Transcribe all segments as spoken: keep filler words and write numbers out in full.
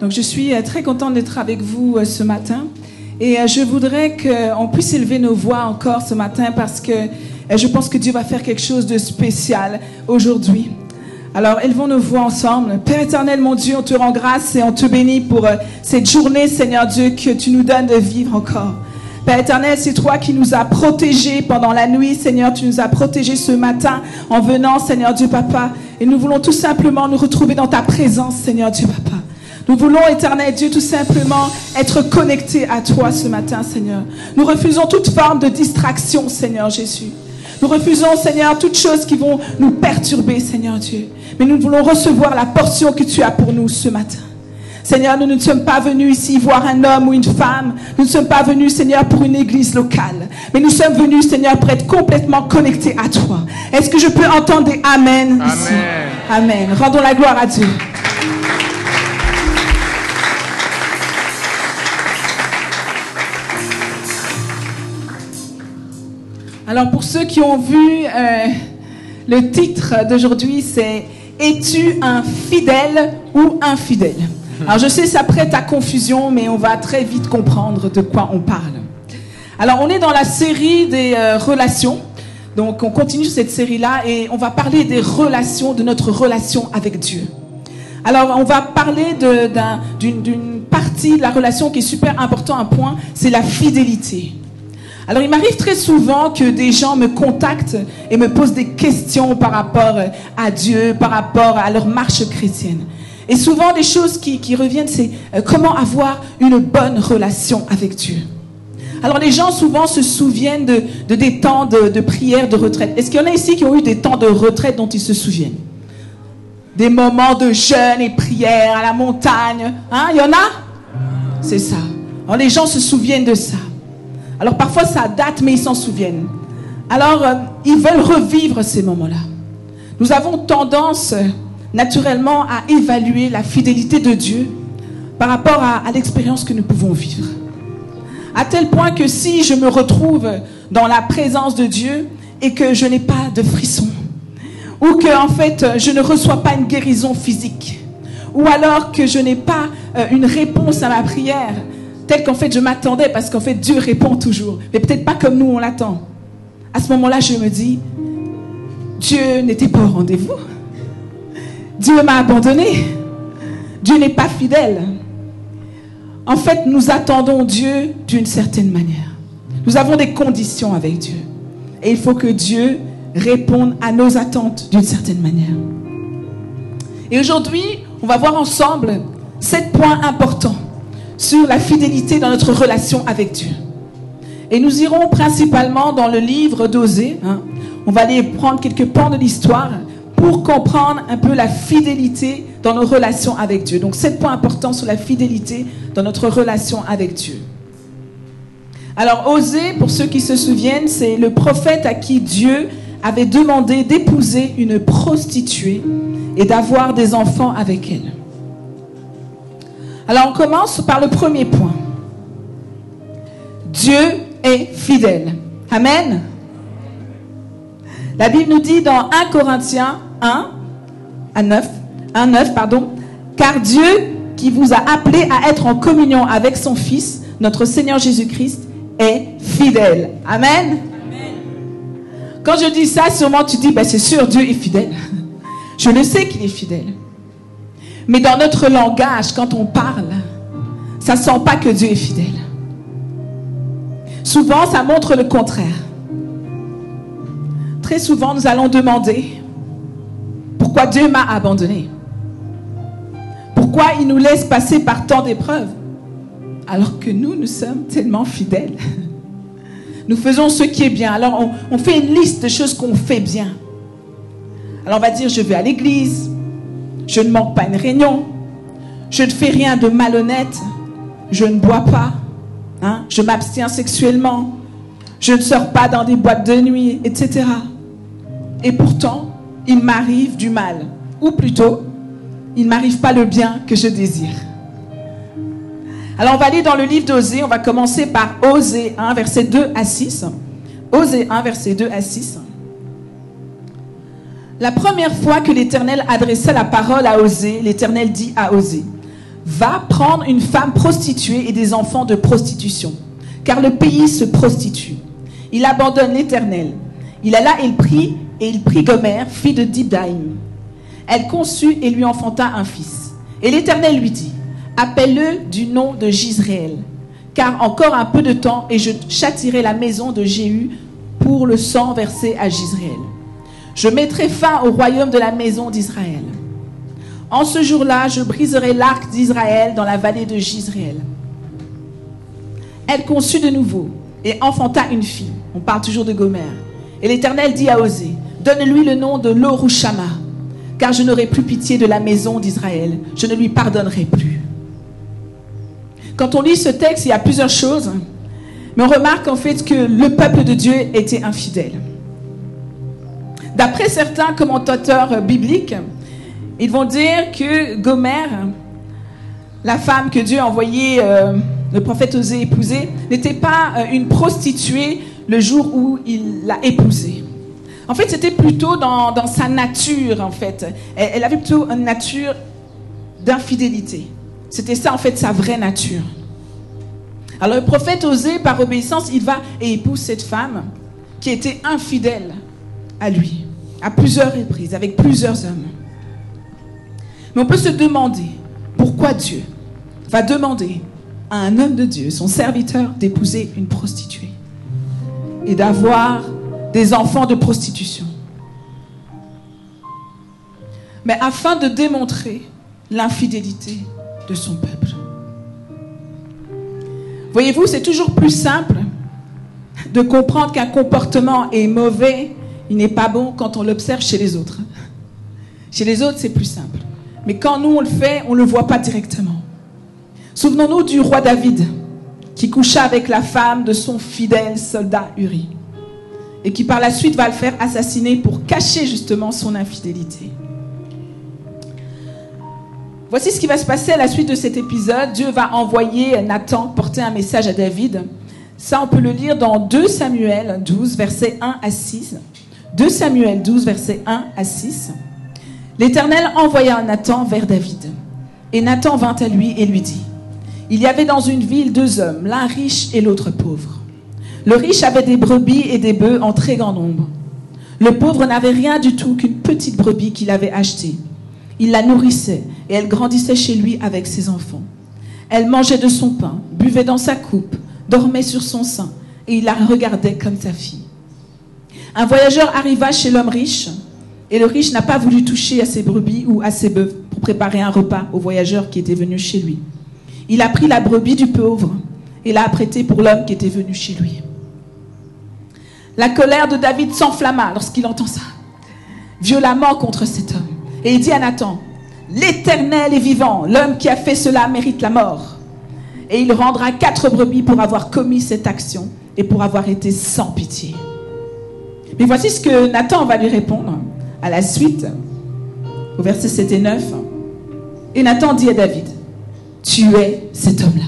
Donc je suis très contente d'être avec vous ce matin. Et je voudrais qu'on puisse élever nos voix encore ce matin parce que je pense que Dieu va faire quelque chose de spécial aujourd'hui. Alors élevons nos voix ensemble. Père éternel, mon Dieu, on te rend grâce et on te bénit pour cette journée, Seigneur Dieu, que tu nous donnes de vivre encore. Père éternel, c'est toi qui nous as protégés pendant la nuit, Seigneur. Tu nous as protégés ce matin en venant, Seigneur Dieu, Papa. Et nous voulons tout simplement nous retrouver dans ta présence, Seigneur Dieu, Papa. Nous voulons, éternel Dieu, tout simplement être connectés à toi ce matin, Seigneur. Nous refusons toute forme de distraction, Seigneur Jésus. Nous refusons, Seigneur, toutes choses qui vont nous perturber, Seigneur Dieu. Mais nous voulons recevoir la portion que tu as pour nous ce matin. Seigneur, nous ne sommes pas venus ici voir un homme ou une femme. Nous ne sommes pas venus, Seigneur, pour une église locale. Mais nous sommes venus, Seigneur, pour être complètement connectés à toi. Est-ce que je peux entendre des amen, amen ici? Amen. Rendons la gloire à Dieu. Alors pour ceux qui ont vu euh, le titre d'aujourd'hui, c'est « Es-tu un fidèle ou infidèle ?» Alors je sais, ça prête à confusion, mais on va très vite comprendre de quoi on parle. Alors on est dans la série des euh, relations, donc on continue cette série-là et on va parler des relations, de notre relation avec Dieu. Alors on va parler de, d'un, d'une, d'une partie de la relation qui est super important, un point, c'est la fidélité. Alors, il m'arrive très souvent que des gens me contactent et me posent des questions par rapport à Dieu, par rapport à leur marche chrétienne. Et souvent, des choses qui, qui reviennent, c'est euh, comment avoir une bonne relation avec Dieu. Alors, les gens souvent se souviennent de, de des temps de, de prière, de retraite. Est-ce qu'il y en a ici qui ont eu des temps de retraite dont ils se souviennent? Des moments de jeûne et prière à la montagne. Hein? Il y en a? C'est ça. Alors, les gens se souviennent de ça. Alors parfois ça date, mais ils s'en souviennent. Alors euh, ils veulent revivre ces moments-là. Nous avons tendance euh, naturellement à évaluer la fidélité de Dieu par rapport à, à l'expérience que nous pouvons vivre. À tel point que si je me retrouve dans la présence de Dieu et que je n'ai pas de frissons, ou que en fait je ne reçois pas une guérison physique, ou alors que je n'ai pas euh, une réponse à ma prière, tel qu'en fait je m'attendais, parce qu'en fait Dieu répond toujours, mais peut-être pas comme nous on l'attend. À ce moment-là, je me dis, Dieu n'était pas au rendez-vous. Dieu m'a abandonné. Dieu n'est pas fidèle. En fait, nous attendons Dieu d'une certaine manière. Nous avons des conditions avec Dieu. Et il faut que Dieu réponde à nos attentes d'une certaine manière. Et aujourd'hui, on va voir ensemble sept points importants sur la fidélité dans notre relation avec Dieu. Et nous irons principalement dans le livre d'Osée. Hein. On va aller prendre quelques pans de l'histoire pour comprendre un peu la fidélité dans nos relations avec Dieu. Donc, sept points importants sur la fidélité dans notre relation avec Dieu. Alors, Osée, pour ceux qui se souviennent, c'est le prophète à qui Dieu avait demandé d'épouser une prostituée et d'avoir des enfants avec elle. Alors, on commence par le premier point. Dieu est fidèle. Amen. La Bible nous dit dans Premier Corinthiens un, à neuf, un neuf, pardon, car Dieu qui vous a appelé à être en communion avec son Fils, notre Seigneur Jésus-Christ, est fidèle. Amen. Amen. Quand je dis ça, sûrement tu dis, ben, c'est sûr, Dieu est fidèle. Je le sais qu'il est fidèle. Mais dans notre langage, quand on parle, ça ne sent pas que Dieu est fidèle. Souvent, ça montre le contraire. Très souvent, nous allons demander pourquoi Dieu m'a abandonné. Pourquoi il nous laisse passer par tant d'épreuves, alors que nous, nous sommes tellement fidèles. Nous faisons ce qui est bien. Alors, on, on fait une liste de choses qu'on fait bien. Alors, on va dire, je vais à l'église. Je ne manque pas une réunion. Je ne fais rien de malhonnête. Je ne bois pas. Hein? Je m'abstiens sexuellement. Je ne sors pas dans des boîtes de nuit, et cetera. Et pourtant, il m'arrive du mal. Ou plutôt, il ne m'arrive pas le bien que je désire. Alors, on va aller dans le livre d'Osée. On va commencer par Osée un, versets deux à six. Osée un, versets deux à six. La première fois que l'Éternel adressa la parole à Osée, l'Éternel dit à Osée, « va prendre une femme prostituée et des enfants de prostitution, car le pays se prostitue. Il abandonne l'Éternel. Il alla et il prit, et il prit Gomère, fille de Diblaïm. Elle conçut et lui enfanta un fils. Et l'Éternel lui dit, appelle-le du nom de Gisréel, car encore un peu de temps, et je châtirai la maison de Jéhu pour le sang versé à Gisréel. Je mettrai fin au royaume de la maison d'Israël. En ce jour-là, je briserai l'arc d'Israël dans la vallée de Gisréel. Elle conçut de nouveau et enfanta une fille. On parle toujours de Gomère. Et l'Éternel dit à Osée, donne-lui le nom de Lo-Ruchama, car je n'aurai plus pitié de la maison d'Israël. Je ne lui pardonnerai plus. Quand on lit ce texte, il y a plusieurs choses. Mais on remarque en fait que le peuple de Dieu était infidèle. D'après certains commentateurs bibliques, ils vont dire que Gomère, la femme que Dieu a envoyée, euh, le prophète Osée épouser, n'était pas euh, une prostituée le jour où il l'a épousée. En fait, c'était plutôt dans, dans sa nature, en fait. Elle, elle avait plutôt une nature d'infidélité. C'était ça, en fait, sa vraie nature. Alors, le prophète Osée, par obéissance, il va et épouse cette femme qui était infidèle à lui, à plusieurs reprises, avec plusieurs hommes. Mais on peut se demander pourquoi Dieu va demander à un homme de Dieu, son serviteur, d'épouser une prostituée et d'avoir des enfants de prostitution. Mais afin de démontrer l'infidélité de son peuple. Voyez-vous, c'est toujours plus simple de comprendre qu'un comportement est mauvais, il n'est pas bon quand on l'observe chez les autres. Chez les autres, c'est plus simple. Mais quand nous, on le fait, on ne le voit pas directement. Souvenons-nous du roi David, qui coucha avec la femme de son fidèle soldat Uri, et qui par la suite va le faire assassiner pour cacher justement son infidélité. Voici ce qui va se passer à la suite de cet épisode. Dieu va envoyer Nathan porter un message à David. Ça, on peut le lire dans deux Samuel douze, versets un à six. deux Samuel douze, versets un à six. L'Éternel envoya Nathan vers David. Et Nathan vint à lui et lui dit, « Il y avait dans une ville deux hommes, l'un riche et l'autre pauvre. Le riche avait des brebis et des bœufs en très grand nombre. Le pauvre n'avait rien du tout qu'une petite brebis qu'il avait achetée. Il la nourrissait et elle grandissait chez lui avec ses enfants. Elle mangeait de son pain, buvait dans sa coupe, dormait sur son sein et il la regardait comme sa fille. Un voyageur arriva chez l'homme riche et le riche n'a pas voulu toucher à ses brebis ou à ses bœufs pour préparer un repas au voyageur qui était venu chez lui. Il a pris la brebis du pauvre et l'a apprêtée pour l'homme qui était venu chez lui. La colère de David s'enflamma lorsqu'il entend ça, violemment contre cet homme. Et il dit à Nathan, « L'Éternel est vivant, l'homme qui a fait cela mérite la mort. Et il rendra quatre brebis pour avoir commis cette action et pour avoir été sans pitié. » Mais voici ce que Nathan va lui répondre à la suite, au verset sept et neuf. Et Nathan dit à David, « Tu es cet homme-là.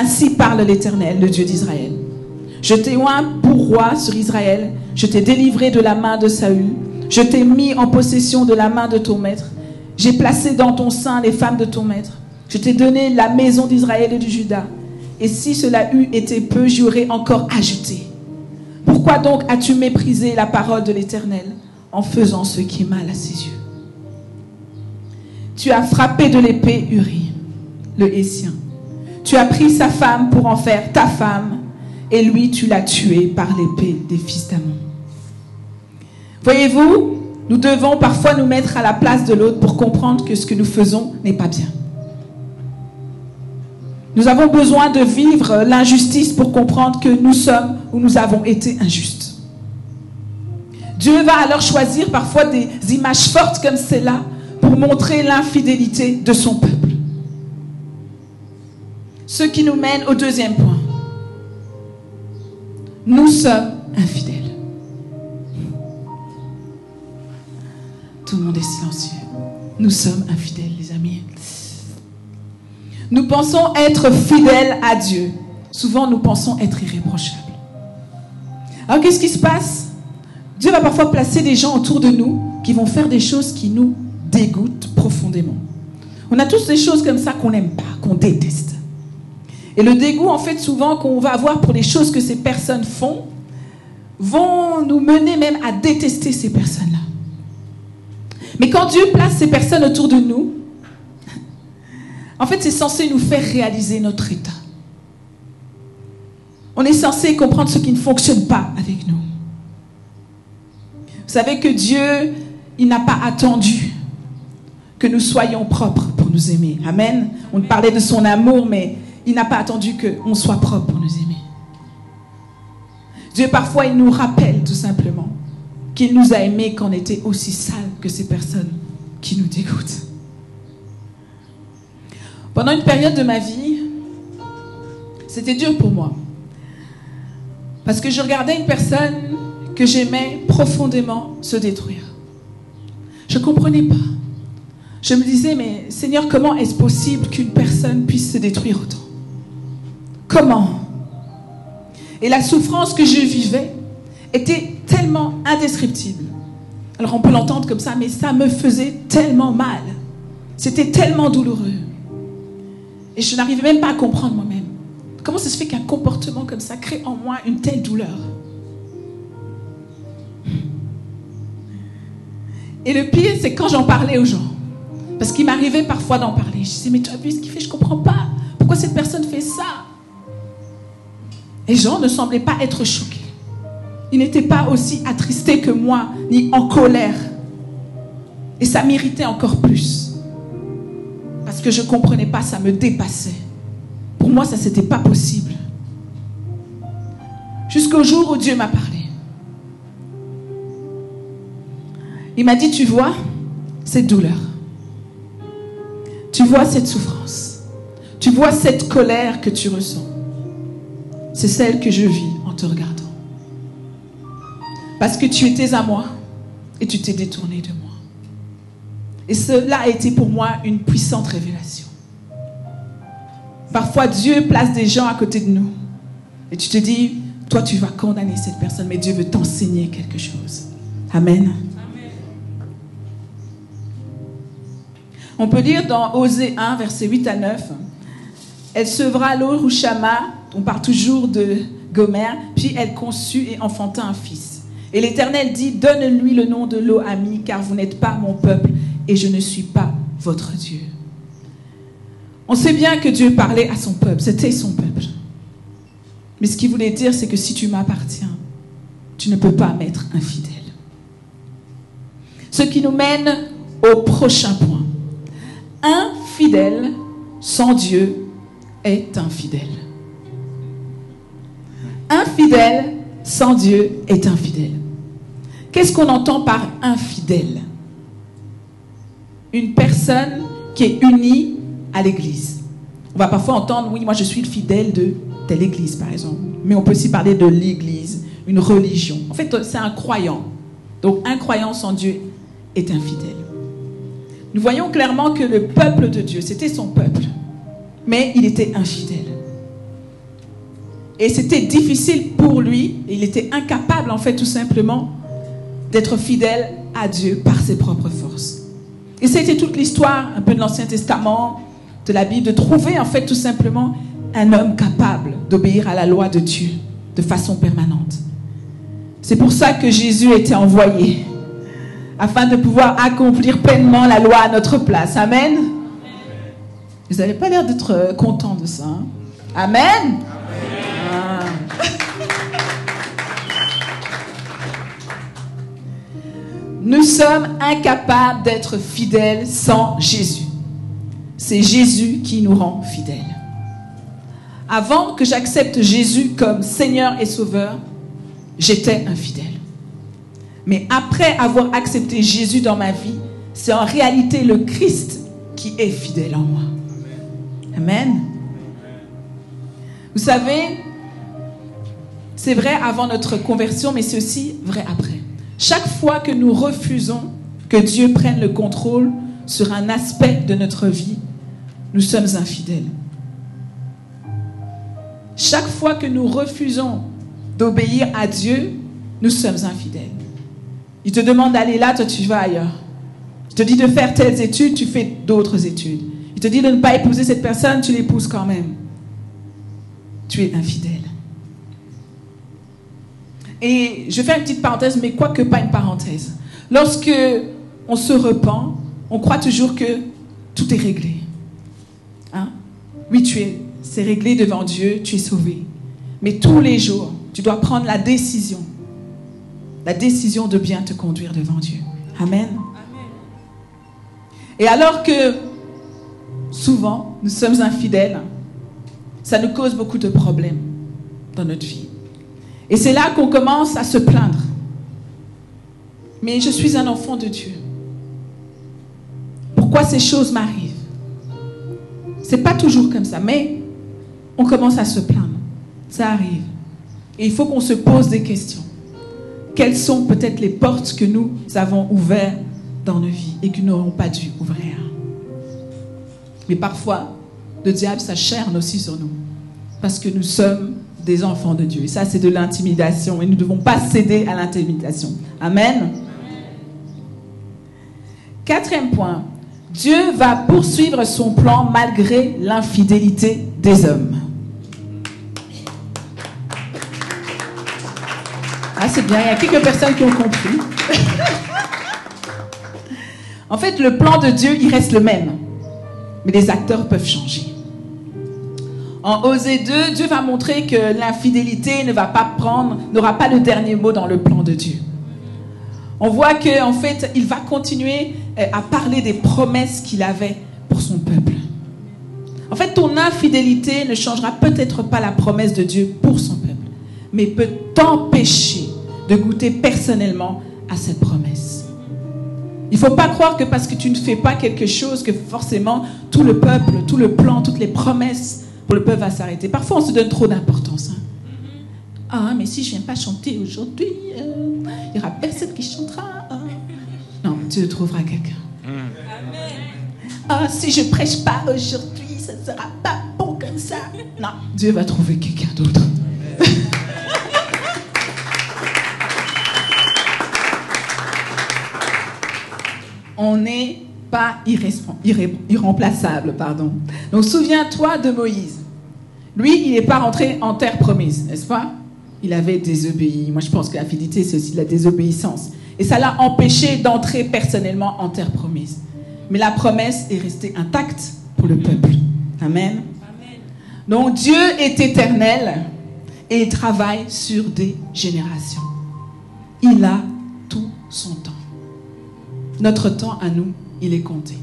Ainsi parle l'Éternel, le Dieu d'Israël. Je t'ai oint pour roi sur Israël, je t'ai délivré de la main de Saül, je t'ai mis en possession de la main de ton maître, j'ai placé dans ton sein les femmes de ton maître, je t'ai donné la maison d'Israël et de Juda, et si cela eût été peu, j'y aurais encore ajouté. Pourquoi donc as-tu méprisé la parole de l'Éternel en faisant ce qui est mal à ses yeux? Tu as frappé de l'épée Uri, le Hessien. Tu as pris sa femme pour en faire ta femme, et lui, tu l'as tué par l'épée des fils d'Amon. » Voyez-vous, nous devons parfois nous mettre à la place de l'autre pour comprendre que ce que nous faisons n'est pas bien. Nous avons besoin de vivre l'injustice pour comprendre que nous sommes ou nous avons été injustes. Dieu va alors choisir parfois des images fortes comme celle-là pour montrer l'infidélité de son peuple. Ce qui nous mène au deuxième point. Nous sommes infidèles. Tout le monde est silencieux. Nous sommes infidèles, les amis. Nous pensons être fidèles à Dieu. Souvent, nous pensons être irréprochables. Alors, qu'est-ce qui se passe? Dieu va parfois placer des gens autour de nous qui vont faire des choses qui nous dégoûtent profondément. On a toutes ces choses comme ça qu'on n'aime pas, qu'on déteste. Et le dégoût, en fait, souvent, qu'on va avoir pour les choses que ces personnes font, vont nous mener même à détester ces personnes-là. Mais quand Dieu place ces personnes autour de nous, en fait, c'est censé nous faire réaliser notre état. On est censé comprendre ce qui ne fonctionne pas avec nous. Vous savez que Dieu, il n'a pas attendu que nous soyons propres pour nous aimer. Amen. On parlait de son amour, mais il n'a pas attendu qu'on soit propre pour nous aimer. Dieu, parfois, il nous rappelle tout simplement qu'il nous a aimés quand on était aussi sales que ces personnes qui nous dégoûtent. Pendant une période de ma vie, c'était dur pour moi. Parce que je regardais une personne que j'aimais profondément se détruire. Je ne comprenais pas. Je me disais, mais Seigneur, comment est-ce possible qu'une personne puisse se détruire autant? Comment? Et la souffrance que je vivais était tellement indescriptible. Alors on peut l'entendre comme ça, mais ça me faisait tellement mal. C'était tellement douloureux. Et je n'arrivais même pas à comprendre moi-même. Comment ça se fait qu'un comportement comme ça crée en moi une telle douleur? Et le pire, c'est quand j'en parlais aux gens. Parce qu'il m'arrivait parfois d'en parler. Je disais, mais tu as vu ce qu'il fait? Je ne comprends pas. Pourquoi cette personne fait ça? Les gens ne semblaient pas être choqués. Ils n'étaient pas aussi attristés que moi, ni en colère. Et ça m'irritait encore plus. Parce que je ne comprenais pas, ça me dépassait. Pour moi, ça, c'était pas possible. Jusqu'au jour où Dieu m'a parlé. Il m'a dit, tu vois cette douleur. Tu vois cette souffrance. Tu vois cette colère que tu ressens. C'est celle que je vis en te regardant. Parce que tu étais à moi et tu t'es détourné de moi. Et cela a été pour moi une puissante révélation. Parfois, Dieu place des gens à côté de nous. Et tu te dis, toi, tu vas condamner cette personne, mais Dieu veut t'enseigner quelque chose. Amen. Amen. On peut lire dans Osée un, versets huit à neuf. Elle sevra Lo-Ruchama, on parle toujours de Gomère, puis elle conçut et enfanta un fils. Et l'Éternel dit, donne-lui le nom de Lo Ami, car vous n'êtes pas mon peuple, et je ne suis pas votre Dieu. On sait bien que Dieu parlait à son peuple, c'était son peuple. Mais ce qu'il voulait dire, c'est que si tu m'appartiens, tu ne peux pas m'être infidèle. Ce qui nous mène au prochain point. Infidèle sans Dieu est infidèle. Infidèle sans Dieu est infidèle. Qu'est-ce qu'on entend par infidèle? Une personne qui est unie à l'église. On va parfois entendre, oui, moi je suis le fidèle de telle église, par exemple. Mais on peut aussi parler de l'église, une religion. En fait, c'est un croyant. Donc, un croyant sans Dieu est infidèle. Nous voyons clairement que le peuple de Dieu, c'était son peuple, mais il était infidèle. Et c'était difficile pour lui, il était incapable, en fait, tout simplement, d'être fidèle à Dieu par ses propres forces. Et c'était toute l'histoire, un peu de l'Ancien Testament, de la Bible, de trouver en fait tout simplement un homme capable d'obéir à la loi de Dieu de façon permanente. C'est pour ça que Jésus était envoyé, afin de pouvoir accomplir pleinement la loi à notre place. Amen. Amen. Vous n'avez pas l'air d'être content de ça. Hein? Amen. Amen. Ah. Nous sommes incapables d'être fidèles sans Jésus. C'est Jésus qui nous rend fidèles. Avant que j'accepte Jésus comme Seigneur et Sauveur, j'étais infidèle. Mais après avoir accepté Jésus dans ma vie, c'est en réalité le Christ qui est fidèle en moi. Amen. Vous savez, c'est vrai avant notre conversion, mais c'est aussi vrai après. Chaque fois que nous refusons que Dieu prenne le contrôle sur un aspect de notre vie, nous sommes infidèles. Chaque fois que nous refusons d'obéir à Dieu, nous sommes infidèles. Il te demande d'aller là, toi tu vas ailleurs. Il te dit de faire telles études, tu fais d'autres études. Il te dit de ne pas épouser cette personne, tu l'épouses quand même. Tu es infidèle. Et je fais une petite parenthèse, mais quoique pas une parenthèse. Lorsque on se repent, on croit toujours que tout est réglé. Hein? Oui, tu es, c'est réglé devant Dieu, tu es sauvé. Mais tous les jours, tu dois prendre la décision. La décision de bien te conduire devant Dieu. Amen. Amen. Et alors que souvent, nous sommes infidèles, ça nous cause beaucoup de problèmes dans notre vie. Et c'est là qu'on commence à se plaindre. Mais je suis un enfant de Dieu. Pourquoi ces choses m'arrivent? C'est pas toujours comme ça, mais on commence à se plaindre. Ça arrive. Et il faut qu'on se pose des questions. Quelles sont peut-être les portes que nous avons ouvertes dans nos vies et que nous n'aurons pas dû ouvrir? Mais parfois, le diable s'acharne aussi sur nous parce que nous sommes des enfants de Dieu. Et ça, c'est de l'intimidation. Et nous ne devons pas céder à l'intimidation. Amen. Amen. Quatrième point. Dieu va poursuivre son plan malgré l'infidélité des hommes. Ah, c'est bien, il y a quelques personnes qui ont compris. En fait, le plan de Dieu, il reste le même. Mais les acteurs peuvent changer. En Osée deux, Dieu va montrer que l'infidélité ne va pas prendre, n'aura pas le dernier mot dans le plan de Dieu. On voit qu'en fait, il va continuer à parler des promesses qu'il avait pour son peuple. En fait, ton infidélité ne changera peut-être pas la promesse de Dieu pour son peuple, mais peut t'empêcher de goûter personnellement à cette promesse. Il ne faut pas croire que parce que tu ne fais pas quelque chose, que forcément tout le peuple, tout le plan, toutes les promesses pour le peuple va s'arrêter. Parfois, on se donne trop d'importance. Hein. Ah, mais si je ne viens pas chanter aujourd'hui, il euh, n'y aura personne qui chantera. Hein. Non, Dieu trouvera quelqu'un. Ah, si je ne prêche pas aujourd'hui, ça ne sera pas bon comme ça. Non, Dieu va trouver quelqu'un d'autre. On n'est pas irremplaçable. Pardon. Donc souviens-toi de Moïse. Lui, il n'est pas rentré en terre promise, n'est-ce pas? Il avait désobéi. Moi, je pense que l'infidélité, c'est aussi de la désobéissance. Et ça l'a empêché d'entrer personnellement en terre promise. Mais la promesse est restée intacte pour le peuple. Amen. Amen. Donc Dieu est éternel et il travaille sur des générations. Il a tout son temps. Notre temps à nous, il est compté.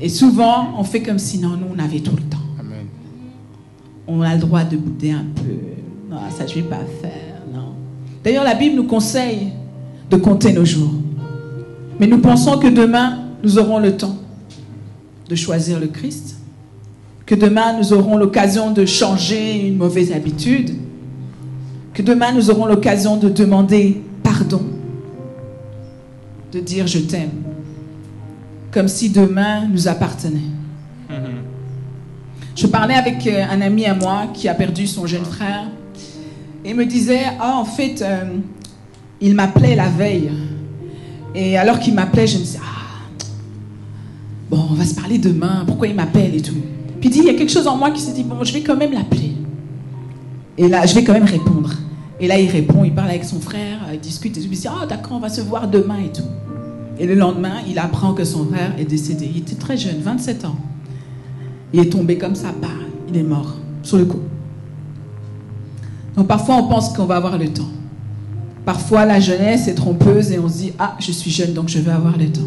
Et souvent, on fait comme si non, nous, on avait tout le temps. Amen. On a le droit de bouder un peu. Non, ça, je ne vais pas faire. Non. D'ailleurs, la Bible nous conseille de compter nos jours. Mais nous pensons que demain, nous aurons le temps de choisir le Christ. Que demain, nous aurons l'occasion de changer une mauvaise habitude. Que demain, nous aurons l'occasion de demander pardon. De dire je t'aime, comme si demain nous appartenait. Mmh. Je parlais avec un ami à moi qui a perdu son jeune frère et me disait ah oh, en fait euh, il m'appelait la veille et alors qu'il m'appelait je me disais ah bon on va se parler demain, pourquoi il m'appelle et tout. Puis il dit il y a quelque chose en moi qui s'est dit bon je vais quand même l'appeler et là je vais quand même répondre. Et là, il répond, il parle avec son frère, il discute, et il dit « Ah, d'accord, on va se voir demain et tout. » Et le lendemain, il apprend que son frère est décédé. Il était très jeune, vingt-sept ans. Il est tombé comme ça, bah, il est mort, sur le coup. Donc parfois, on pense qu'on va avoir le temps. Parfois, la jeunesse est trompeuse et on se dit « Ah, je suis jeune, donc je vais avoir le temps. »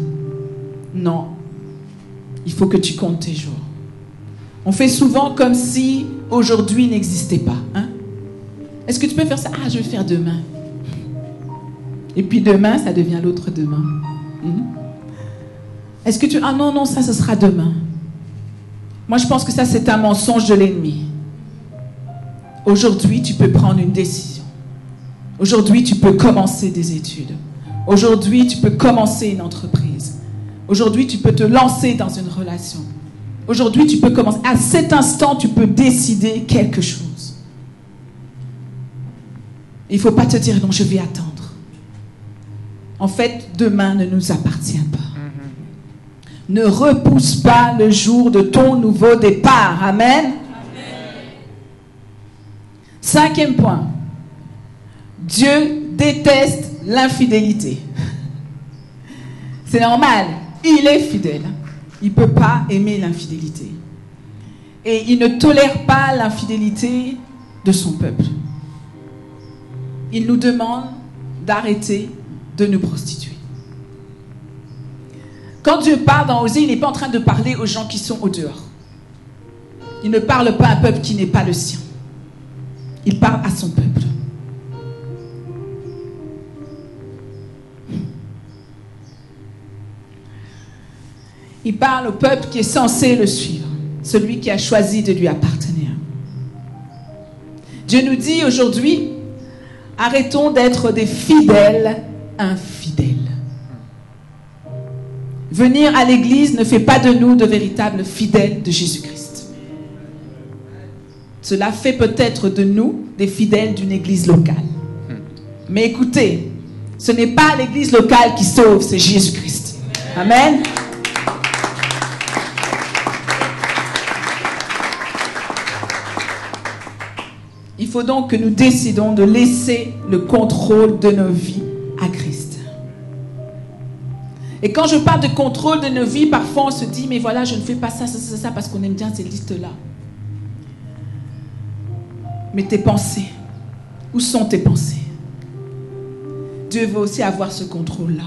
Non, il faut que tu comptes tes jours. On fait souvent comme si aujourd'hui n'existait pas, hein? Est-ce que tu peux faire ça? Ah, je vais faire demain. Et puis demain, ça devient l'autre demain. Mmh. Est-ce que tu... Ah non, non, ça, ce sera demain. Moi, je pense que ça, c'est un mensonge de l'ennemi. Aujourd'hui, tu peux prendre une décision. Aujourd'hui, tu peux commencer des études. Aujourd'hui, tu peux commencer une entreprise. Aujourd'hui, tu peux te lancer dans une relation. Aujourd'hui, tu peux commencer... À cet instant, tu peux décider quelque chose. Il ne faut pas te dire, non, je vais attendre. En fait, demain ne nous appartient pas. Ne repousse pas le jour de ton nouveau départ. Amen. Amen. Cinquième point. Dieu déteste l'infidélité. C'est normal. Il est fidèle. Il ne peut pas aimer l'infidélité. Et il ne tolère pas l'infidélité de son peuple. Il nous demande d'arrêter de nous prostituer. Quand Dieu parle dans Osée, il n'est pas en train de parler aux gens qui sont au dehors. Il ne parle pas à un peuple qui n'est pas le sien. Il parle à son peuple. Il parle au peuple qui est censé le suivre, celui qui a choisi de lui appartenir. Dieu nous dit aujourd'hui, arrêtons d'être des fidèles infidèles. Venir à l'église ne fait pas de nous de véritables fidèles de Jésus-Christ. Cela fait peut-être de nous des fidèles d'une église locale. Mais écoutez, ce n'est pas l'église locale qui sauve, c'est Jésus-Christ. Amen. Il faut donc que nous décidons de laisser le contrôle de nos vies à Christ. Et quand je parle de contrôle de nos vies, parfois on se dit, mais voilà, je ne fais pas ça, ça, ça, ça, parce qu'on aime bien ces listes-là. Mais tes pensées, où sont tes pensées? Dieu veut aussi avoir ce contrôle-là.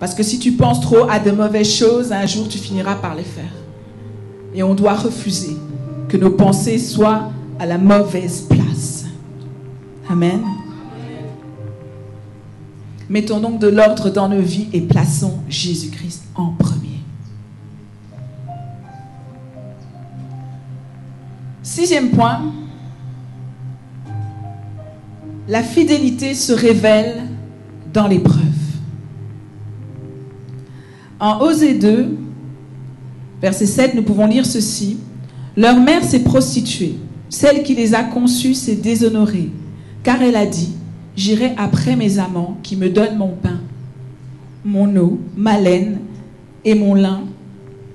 Parce que si tu penses trop à de mauvaises choses, un jour tu finiras par les faire. Et on doit refuser que nos pensées soient à la mauvaise place. Amen. Amen. Mettons donc de l'ordre dans nos vies et plaçons Jésus-Christ en premier. Sixième point, la fidélité se révèle dans l'épreuve. En Osée deux, verset sept, nous pouvons lire ceci. « Leur mère s'est prostituée. Celle qui les a conçus s'est déshonorée, car elle a dit, j'irai après mes amants qui me donnent mon pain, mon eau, ma laine et mon lin,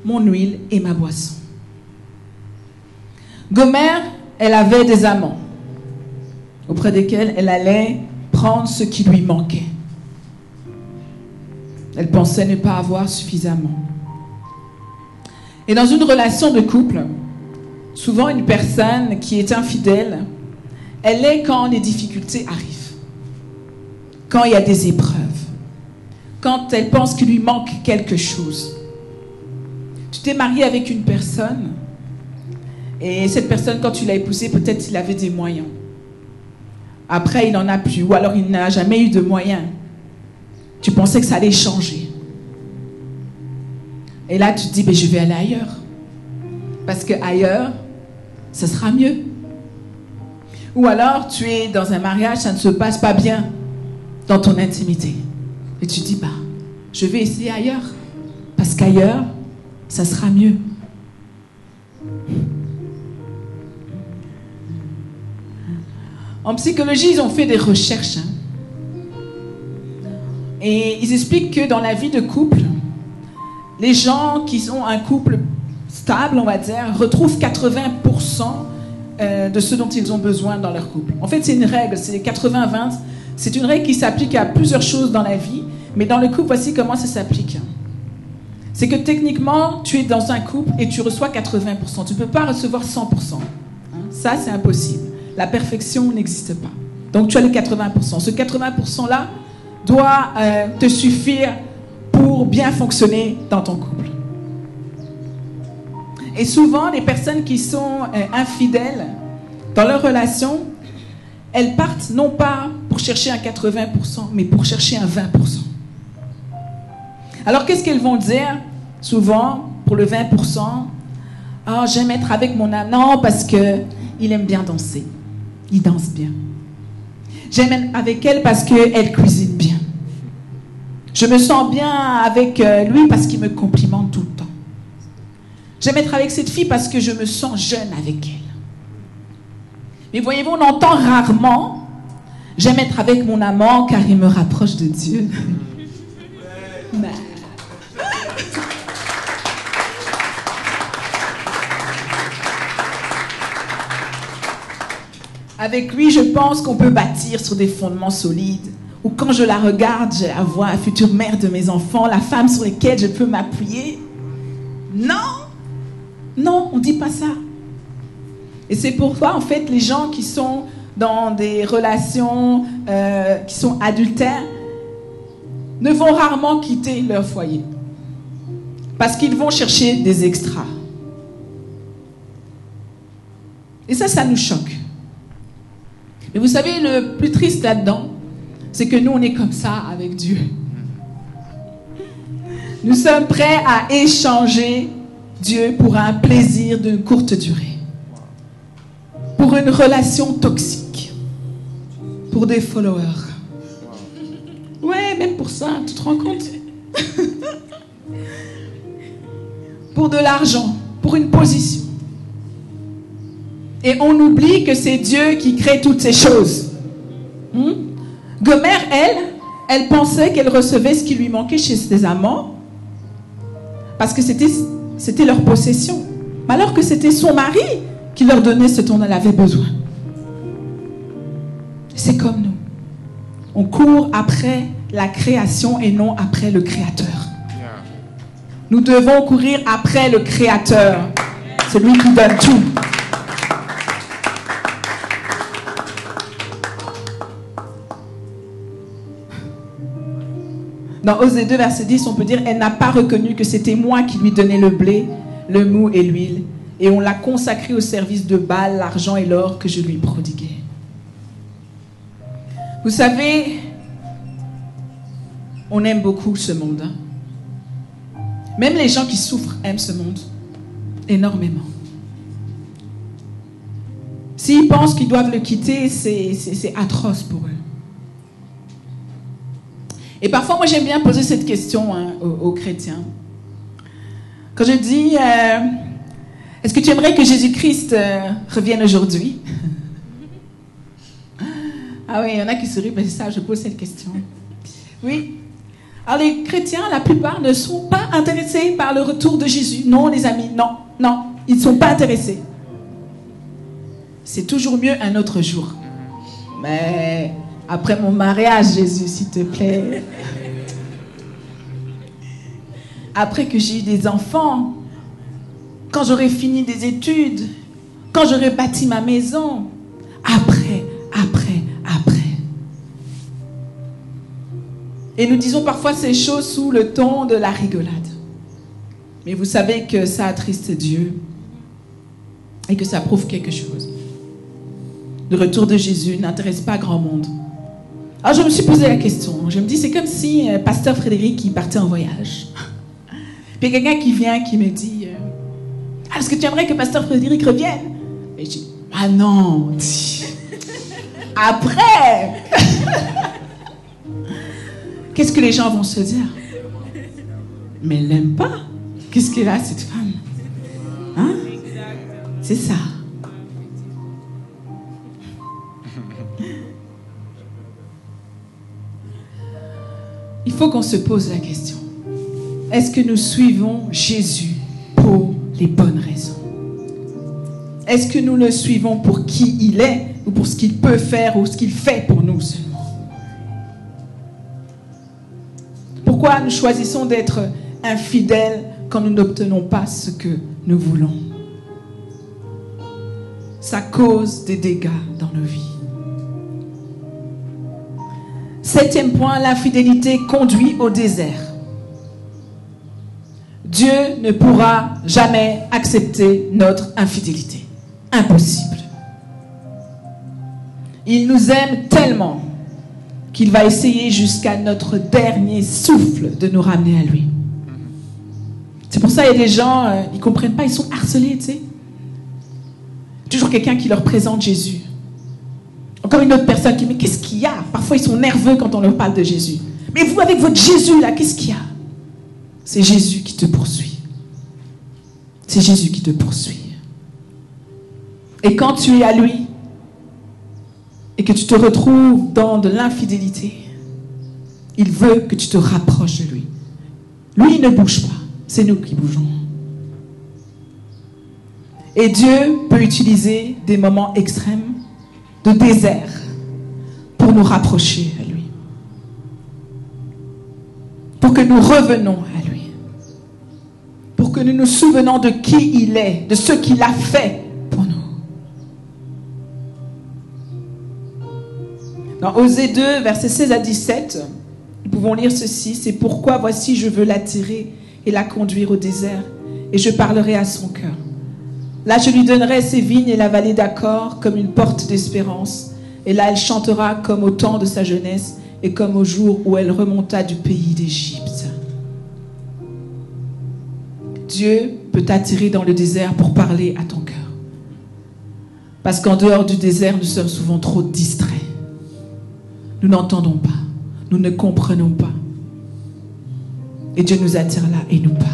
mon huile et ma boisson. » Gomère, elle avait des amants, auprès desquels elle allait prendre ce qui lui manquait. Elle pensait ne pas avoir suffisamment. Et dans une relation de couple, souvent, une personne qui est infidèle, elle l'est quand les difficultés arrivent, quand il y a des épreuves, quand elle pense qu'il lui manque quelque chose. Tu t'es marié avec une personne, et cette personne, quand tu l'as épousée, peut-être il avait des moyens. Après, il n'en a plus, ou alors il n'a jamais eu de moyens. Tu pensais que ça allait changer. Et là, tu te dis, mais je vais aller ailleurs. Parce qu'ailleurs, ça sera mieux. Ou alors, tu es dans un mariage, ça ne se passe pas bien dans ton intimité. Et tu dis, bah, je vais essayer ailleurs. Parce qu'ailleurs, ça sera mieux. En psychologie, ils ont fait des recherches. Hein. Et ils expliquent que dans la vie de couple, les gens qui ont un couple stable, on va dire, retrouvent quatre-vingts pour cent de ce dont ils ont besoin dans leur couple. En fait, c'est une règle, c'est quatre-vingts vingt. C'est une règle qui s'applique à plusieurs choses dans la vie, mais dans le couple, voici comment ça s'applique. C'est que techniquement, tu es dans un couple et tu reçois quatre-vingts pour cent. Tu ne peux pas recevoir cent pour cent. Ça, c'est impossible. La perfection n'existe pas. Donc, tu as les quatre-vingts pour cent. Ce quatre-vingts pour cent-là doit euh, te suffire pour bien fonctionner dans ton couple. Et souvent, les personnes qui sont euh, infidèles dans leur relation, elles partent non pas pour chercher un quatre-vingts pour cent, mais pour chercher un vingt pour cent. Alors, qu'est-ce qu'elles vont dire souvent pour le vingt pour cent? « Oh, j'aime être avec mon âme. » Non, parce qu'il aime bien danser. Il danse bien. « J'aime être avec elle parce qu'elle cuisine bien. » « Je me sens bien avec lui parce qu'il me complimente tout le temps. » J'aime être avec cette fille parce que je me sens jeune avec elle. Mais voyez-vous, on entend rarement « J'aime être avec mon amant car il me rapproche de Dieu. » Avec lui, je pense qu'on peut bâtir sur des fondements solides. Ou quand je la regarde, j'ai à voir la future mère de mes enfants, la femme sur laquelle je peux m'appuyer. Non, non, on ne dit pas ça. Et c'est pourquoi, en fait, les gens qui sont dans des relations euh, qui sont adultères ne vont rarement quitter leur foyer. Parce qu'ils vont chercher des extras. Et ça, ça nous choque. Mais vous savez, le plus triste là-dedans, c'est que nous, on est comme ça avec Dieu. Nous sommes prêts à échanger Dieu pour un plaisir de courte durée, pour une relation toxique, pour des followers. Ouais, même pour ça, tu te rends compte? Pour de l'argent, pour une position. Et on oublie que c'est Dieu qui crée toutes ces choses. Hmm? Gomère, elle, elle pensait qu'elle recevait ce qui lui manquait chez ses amants parce que c'était leur possession. Alors que c'était son mari qui leur donnait ce dont elle avait besoin. C'est comme nous. On court après la création et non après le Créateur. Nous devons courir après le Créateur, celui qui donne tout. Dans Osée deux, verset dix, on peut dire « Elle n'a pas reconnu que c'était moi qui lui donnais le blé, le mou et l'huile, et on l'a consacré au service de Baal, l'argent et l'or que je lui prodiguais. » Vous savez, on aime beaucoup ce monde. Hein? Même les gens qui souffrent aiment ce monde énormément. S'ils pensent qu'ils doivent le quitter, c'est atroce pour eux. Et parfois, moi, j'aime bien poser cette question hein, aux, aux chrétiens. Quand je dis, euh, est-ce que tu aimerais que Jésus-Christ euh, revienne aujourd'hui? Ah oui, il y en a qui sourient, mais c'est ça, je pose cette question. Oui. Alors, les chrétiens, la plupart, ne sont pas intéressés par le retour de Jésus. Non, les amis, non, non, ils ne sont pas intéressés. C'est toujours mieux un autre jour. Mais... après mon mariage, Jésus, s'il te plaît. Après que j'ai eu des enfants, quand j'aurai fini des études, quand j'aurai bâti ma maison, après, après, après. Et nous disons parfois ces choses sous le ton de la rigolade. Mais vous savez que ça attriste Dieu et que ça prouve quelque chose. Le retour de Jésus n'intéresse pas grand monde. Alors je me suis posé la question. Je me dis, c'est comme si euh, pasteur Frédéric, il partait en voyage. Puis quelqu'un qui vient, qui me dit, euh, ah, est-ce que tu aimerais que pasteur Frédéric revienne? Et je dis, ah non. Après. Qu'est-ce que les gens vont se dire? Mais elle l'aime pas. Qu'est-ce qu'elle a, cette femme? Hein? C'est ça. Il faut qu'on se pose la question. Est-ce que nous suivons Jésus pour les bonnes raisons? Est-ce que nous le suivons pour qui il est ou pour ce qu'il peut faire ou ce qu'il fait pour nous seulement? Pourquoi nous choisissons d'être infidèles quand nous n'obtenons pas ce que nous voulons? Ça cause des dégâts dans nos vies. Septième point, l'infidélité conduit au désert. Dieu ne pourra jamais accepter notre infidélité. Impossible. Il nous aime tellement qu'il va essayer jusqu'à notre dernier souffle de nous ramener à lui. C'est pour ça qu'il y a des gens, euh, ils ne comprennent pas, ils sont harcelés, tu sais. Toujours quelqu'un qui leur présente Jésus. Encore une autre personne qui dit, mais qu'est-ce qu'il y a? Parfois, ils sont nerveux quand on leur parle de Jésus. Mais vous, avec votre Jésus, là, qu'est-ce qu'il y a? C'est Jésus qui te poursuit. C'est Jésus qui te poursuit. Et quand tu es à lui, et que tu te retrouves dans de l'infidélité, il veut que tu te rapproches de lui. Lui, il ne bouge pas. C'est nous qui bougeons. Et Dieu peut utiliser des moments extrêmes de désert pour nous rapprocher à lui. Pour que nous revenions à lui. Pour que nous nous souvenions de qui il est, de ce qu'il a fait pour nous. Dans Osée deux, versets seize à dix-sept, nous pouvons lire ceci. C'est pourquoi voici je veux l'attirer et la conduire au désert, et je parlerai à son cœur. Là, je lui donnerai ses vignes et la vallée d'Accor comme une porte d'espérance. Et là, elle chantera comme au temps de sa jeunesse et comme au jour où elle remonta du pays d'Égypte. Dieu peut t'attirer dans le désert pour parler à ton cœur. Parce qu'en dehors du désert, nous sommes souvent trop distraits. Nous n'entendons pas. Nous ne comprenons pas. Et Dieu nous attire là et nous parle.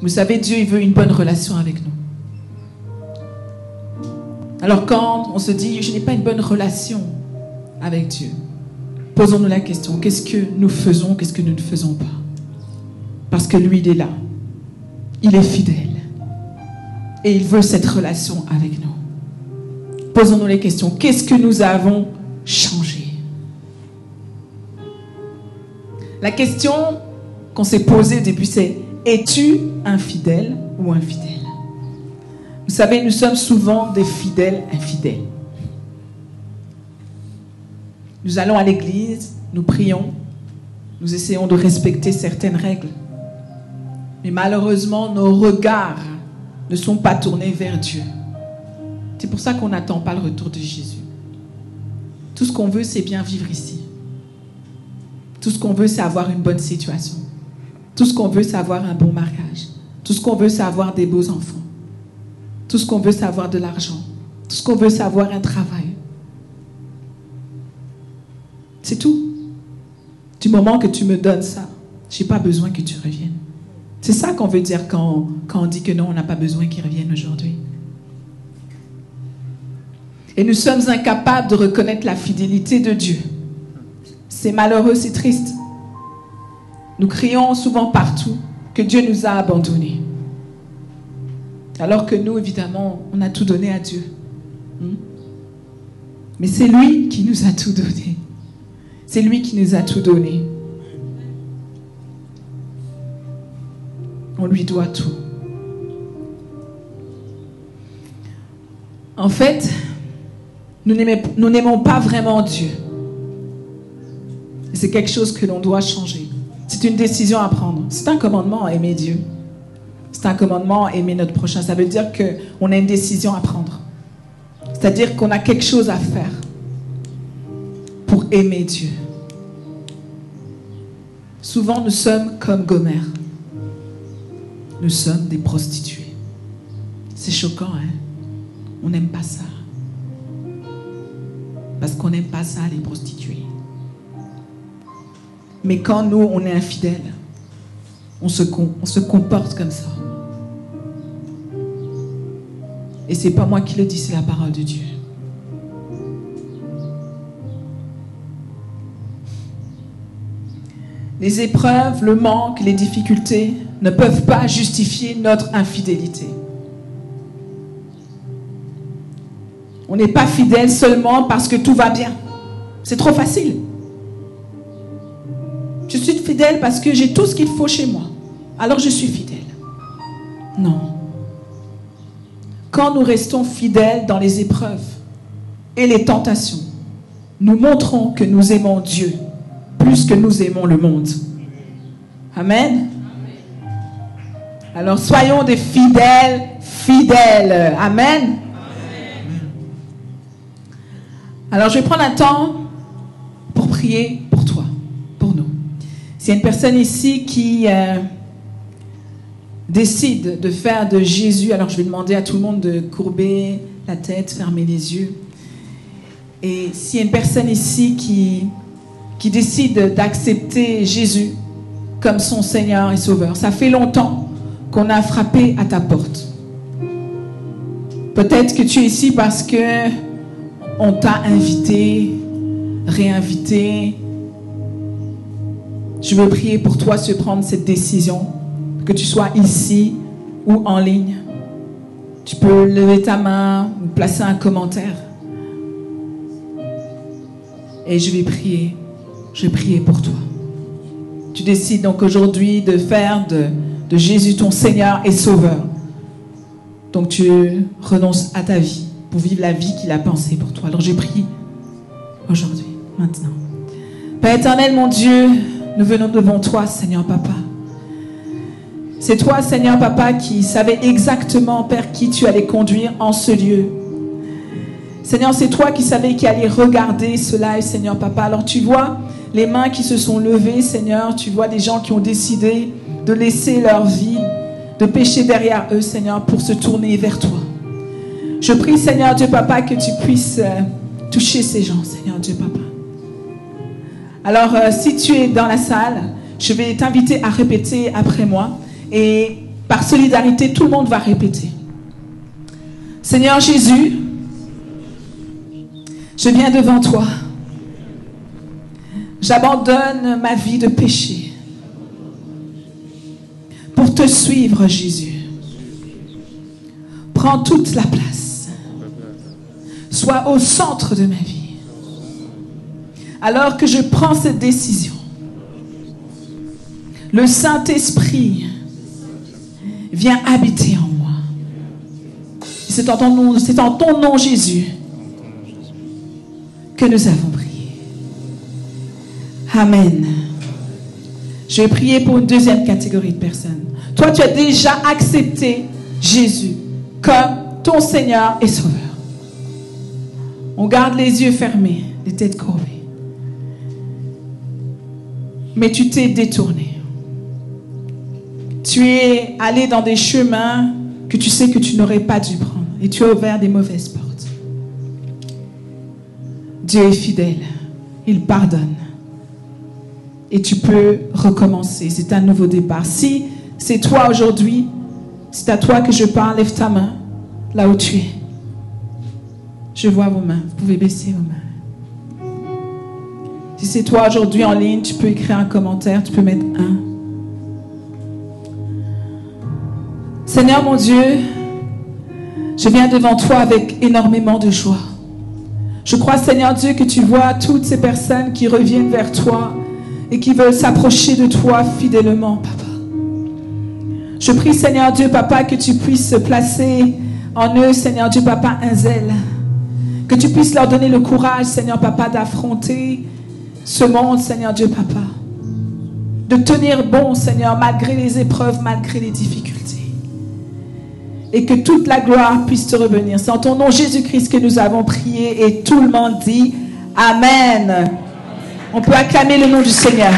Vous savez, Dieu, il veut une bonne relation avec nous. Alors quand on se dit, je n'ai pas une bonne relation avec Dieu, posons-nous la question, qu'est-ce que nous faisons, qu'est-ce que nous ne faisons pas? Parce que lui, il est là. Il est fidèle. Et il veut cette relation avec nous. Posons-nous les questions, qu'est-ce que nous avons changé? La question qu'on s'est posée depuis ces... es-tu infidèle ou infidèle? Vous savez, nous sommes souvent des fidèles infidèles. Nous allons à l'église, nous prions, nous essayons de respecter certaines règles. Mais malheureusement, nos regards ne sont pas tournés vers Dieu. C'est pour ça qu'on n'attend pas le retour de Jésus. Tout ce qu'on veut, c'est bien vivre ici. Tout ce qu'on veut, c'est avoir une bonne situation. Tout ce qu'on veut, c'est avoir un bon mariage. Tout ce qu'on veut, c'est avoir des beaux enfants. Tout ce qu'on veut, c'est avoir de l'argent. Tout ce qu'on veut, c'est avoir un travail. C'est tout. Du moment que tu me donnes ça, je n'ai pas besoin que tu reviennes. C'est ça qu'on veut dire quand, quand on dit que non, on n'a pas besoin qu'ils reviennent aujourd'hui. Et nous sommes incapables de reconnaître la fidélité de Dieu. C'est malheureux, c'est triste. Nous crions souvent partout que Dieu nous a abandonnés. Alors que nous, évidemment, on a tout donné à Dieu. Mais c'est lui qui nous a tout donné. C'est lui qui nous a tout donné. On lui doit tout. En fait, nous n'aimons pas vraiment Dieu. C'est quelque chose que l'on doit changer. C'est une décision à prendre. C'est un commandement à aimer Dieu. C'est un commandement à aimer notre prochain. Ça veut dire qu'on a une décision à prendre. C'est-à-dire qu'on a quelque chose à faire pour aimer Dieu. Souvent, nous sommes comme Gomère. Nous sommes des prostituées. C'est choquant, hein? On n'aime pas ça. Parce qu'on n'aime pas ça, les prostituées. Mais quand nous, on est infidèles, on se, on se comporte comme ça. Et c'est pas moi qui le dis, c'est la parole de Dieu. Les épreuves, le manque, les difficultés ne peuvent pas justifier notre infidélité. On n'est pas fidèle seulement parce que tout va bien. C'est trop facile. Je suis fidèle parce que j'ai tout ce qu'il faut chez moi. Alors je suis fidèle. Non. Quand nous restons fidèles dans les épreuves et les tentations, nous montrons que nous aimons Dieu plus que nous aimons le monde. Amen. Alors soyons des fidèles, fidèles. Amen. Alors je vais prendre un temps pour prier pour toi. S'il y a une personne ici qui euh, décide de faire de Jésus, alors je vais demander à tout le monde de courber la tête, fermer les yeux. Et s'il y a une personne ici qui, qui décide d'accepter Jésus comme son Seigneur et Sauveur, ça fait longtemps qu'on a frappé à ta porte. Peut-être que tu es ici parce que on t'a invité, réinvité. Je veux prier pour toi de prendre cette décision, que tu sois ici ou en ligne. Tu peux lever ta main ou placer un commentaire. Et je vais prier. Je vais prier pour toi. Tu décides donc aujourd'hui de faire de, de Jésus ton Seigneur et Sauveur. Donc tu renonces à ta vie pour vivre la vie qu'il a pensée pour toi. Alors je prie aujourd'hui, maintenant. Père éternel, mon Dieu, nous venons devant toi, Seigneur Papa. C'est toi, Seigneur Papa, qui savais exactement, Père, qui tu allais conduire en ce lieu. Seigneur, c'est toi qui savais qui allait regarder ce live, Seigneur Papa. Alors tu vois les mains qui se sont levées, Seigneur. Tu vois des gens qui ont décidé de laisser leur vie, de pécher derrière eux, Seigneur, pour se tourner vers toi. Je prie, Seigneur Dieu Papa, que tu puisses euh, toucher ces gens, Seigneur Dieu Papa. Alors, euh, si tu es dans la salle, je vais t'inviter à répéter après moi. Et par solidarité, tout le monde va répéter. Seigneur Jésus, je viens devant toi. J'abandonne ma vie de péché pour te suivre, Jésus. Prends toute la place. Sois au centre de ma vie. Alors que je prends cette décision, le Saint-Esprit viens habiter en moi. C'est en ton nom, c'est en ton nom, Jésus, que nous avons prié. Amen. Je vais prier pour une deuxième catégorie de personnes. Toi, tu as déjà accepté Jésus comme ton Seigneur et Sauveur. On garde les yeux fermés, les têtes courbées. Mais tu t'es détourné. Tu es allé dans des chemins que tu sais que tu n'aurais pas dû prendre. Et tu as ouvert des mauvaises portes. Dieu est fidèle. Il pardonne. Et tu peux recommencer. C'est un nouveau départ. Si c'est toi aujourd'hui, c'est à toi que je parle. Lève ta main là où tu es. Je vois vos mains. Vous pouvez baisser vos mains. Si c'est toi aujourd'hui en ligne, tu peux écrire un commentaire. Tu peux mettre un. Seigneur mon Dieu, je viens devant toi avec énormément de joie. Je crois, Seigneur Dieu, que tu vois toutes ces personnes qui reviennent vers toi et qui veulent s'approcher de toi fidèlement, Papa. Je prie, Seigneur Dieu, Papa, que tu puisses placer en eux, Seigneur Dieu, Papa, un zèle. Que tu puisses leur donner le courage, Seigneur Papa, d'affronter ce monde, Seigneur Dieu, Papa. De tenir bon, Seigneur, malgré les épreuves, malgré les difficultés. Et que toute la gloire puisse te revenir. C'est en ton nom Jésus-Christ que nous avons prié et tout le monde dit Amen. Amen. On peut acclamer le nom du Seigneur.